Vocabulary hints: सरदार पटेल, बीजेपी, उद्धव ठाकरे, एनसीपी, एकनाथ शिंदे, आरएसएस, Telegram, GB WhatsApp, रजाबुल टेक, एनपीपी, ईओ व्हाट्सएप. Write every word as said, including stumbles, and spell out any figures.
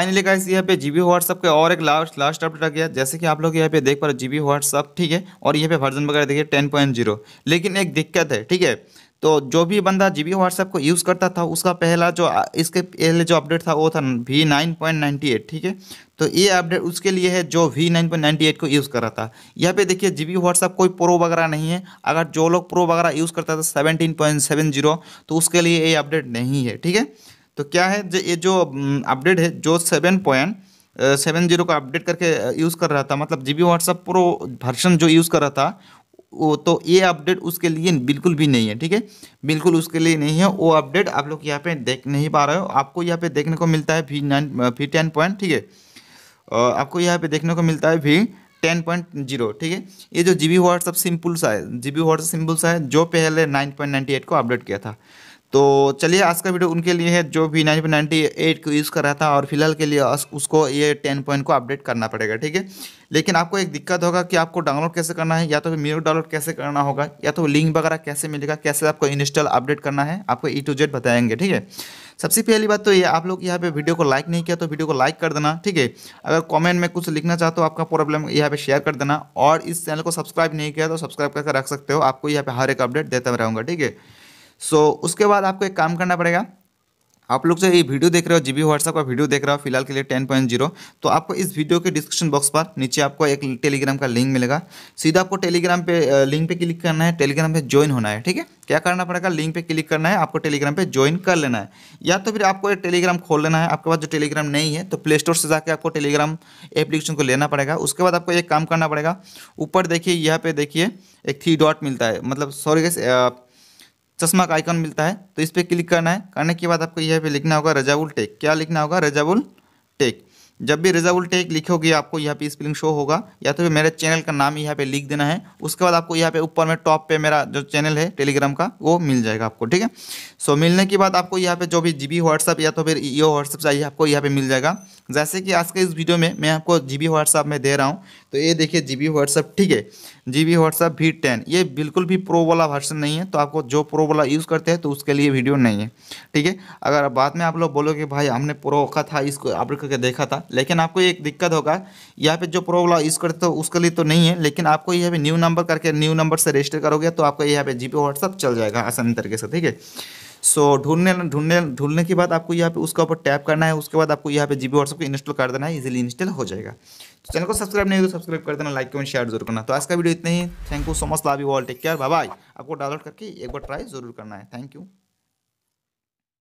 Finally guys यहाँ पे GB WhatsApp का और एक लास्ट लास्ट अपडेट आ गया, जैसे कि आप लोग यहाँ पे देख पा रहे हो जीबी व्हाट्सएप, ठीक है। और यहाँ पे वर्जन वगैरह देखिए टेन पॉइंट जीरो। लेकिन एक दिक्कत है, ठीक है। तो जो भी बंदा जीबी व्हाट्सएप को यूज़ करता था उसका पहला जो इसके पहले जो अपडेट था वो था V nine point ninety eight, ठीक है। तो ये अपडेट उसके लिए है जो V nine point ninety eight को यूज़ कर रहा था। यहाँ पे देखिए जीबी व्हाट्सएप कोई प्रो वगैरह नहीं है। अगर जो लोग प्रो वगैरह यूज़ करता था सेवनटीन पॉइंट सेवन जीरो तो उसके लिए ये अपडेट नहीं है, ठीक है। तो क्या है जो ये जो अपडेट है जो सेवन पॉइंट सेवन जीरो का अपडेट करके यूज़ कर रहा था, मतलब जीबी व्हाट्सएप प्रो वर्जन जो यूज़ कर रहा था वो, तो ये अपडेट उसके लिए बिल्कुल भी नहीं है, ठीक है। बिल्कुल उसके लिए नहीं है वो अपडेट। आप लोग यहाँ पे देख नहीं पा रहे हो, आपको यहाँ पे देखने को मिलता है V nine V ten point, ठीक है। आपको यहाँ पे देखने को मिलता है वी टेन पॉइंट जीरो, ठीक है। ये जो जीबी व्हाट्सएप सिंपल सा है, जीबी व्हाट्सएप सिंपल सा है जो पहले नाइन पॉइंट नाइन्टी एट को अपडेट किया था। तो चलिए आज का वीडियो उनके लिए है जो भी नाइन पॉइंट नाइन्टी एट को यूज़ कर रहा था और फिलहाल के लिए उसको ये टेन पॉइंट को अपडेट करना पड़ेगा, ठीक है। लेकिन आपको एक दिक्कत होगा कि आपको डाउनलोड कैसे करना है, या तो म्यूट डाउनलोड कैसे करना होगा, या तो लिंक वगैरह कैसे मिलेगा, कैसे आपको इंस्टॉल अपडेट करना है, आपको ई टू जेड बताएंगे, ठीक है। सबसे पहली बात तो ये, आप लोग यहाँ पे वीडियो को लाइक नहीं किया तो वीडियो को लाइक कर देना, ठीक है। अगर कमेंट में कुछ लिखना चाहते हो आपका प्रॉब्लम यहाँ पे शेयर कर देना, और इस चैनल को सब्सक्राइब नहीं किया तो सब्सक्राइब करके रख सकते हो, आपको यहाँ पे हर एक अपडेट देता रहूँगा, ठीक है। सो उसके बाद आपको एक काम करना पड़ेगा, आप लोग जो ये वीडियो देख रहे हो जीबी व्हाट्सएप का वीडियो देख रहे हो फिलहाल के लिए टेन पॉइंट जीरो, तो आपको इस वीडियो के डिस्क्रिप्शन बॉक्स पर नीचे आपको एक टेलीग्राम का लिंक मिलेगा। सीधा आपको टेलीग्राम पे लिंक पे क्लिक करना है, टेलीग्राम पे ज्वाइन होना है, ठीक है। क्या करना पड़ेगा, लिंक पे क्लिक करना है, आपको टेलीग्राम पे ज्वाइन कर लेना है, या तो फिर आपको एक टेलीग्राम खोल लेना है। आपके पास जो टेलीग्राम नहीं है तो प्ले स्टोर से जाकर आपको टेलीग्राम एप्लीकेशन को लेना पड़ेगा। उसके बाद आपको एक काम करना पड़ेगा, ऊपर देखिए यहाँ पे देखिए एक थ्री डॉट मिलता है, मतलब सॉरी गाइस चश्मा का आइकन मिलता है, तो इस पर क्लिक करना है। करने के बाद आपको यहाँ पे लिखना होगा रजाबुल टेक। क्या लिखना होगा, रजाबुल टेक। जब भी रजाबुल टेक लिखोगे आपको यहाँ पे स्पेलिंग शो होगा, या तो फिर मेरे चैनल का नाम यहाँ पे लिख देना है। उसके बाद आपको यहाँ पे ऊपर में टॉप पे मेरा जो चैनल है टेलीग्राम का वो मिल जाएगा आपको, ठीक है। सो मिलने के बाद आपको यहाँ पे जो भी जीबी व्हाट्सएप या तो फिर ईओ व्हाट्सएप चाहिए आपको यहाँ पे मिल जाएगा। जैसे कि आज के इस वीडियो में मैं आपको जीबी व्हाट्सएप में दे रहा हूँ, तो ये देखिए जीबी व्हाट्सएप, ठीक है। जीबी व्हाट्सएप भी टेन ये बिल्कुल भी प्रो वाला वर्जन नहीं है, तो आपको जो प्रो वाला यूज़ करते हैं तो उसके लिए वीडियो नहीं है, ठीक है। अगर बाद में आप लोग बोलोगे भाई हमने प्रो का था इसको अपडेट करके देखा था, लेकिन आपको एक दिक्कत होगा, यहाँ पे जो प्रो वाला यूज़ करते हो उसके लिए तो नहीं है, लेकिन आपको यहाँ पे न्यू नंबर करके न्यू नंबर से रजिस्टर करोगे तो आपको यहाँ पे जीबी व्हाट्सएप चल जाएगा आसानी तरीके से, ठीक है। सो ढूंढने ढूंढने ढूंढने के बाद आपको यहाँ पे उसके ऊपर टैप करना है। उसके बाद आपको यहाँ पे जीबी व्हाट्सएप को इंस्टॉल कर देना है, इजीली इंस्टॉल हो जाएगा। तो चैनल को सब्सक्राइब नहीं हो तो सब्सक्राइब कर देना, लाइक कमेंट शेयर जरूर करना। तो आज का वीडियो इतना ही, thank you so much, love you all, take care, bye bye. आपको डाउनलोड करके एक बार ट्राई जरूर करना है। Thank you.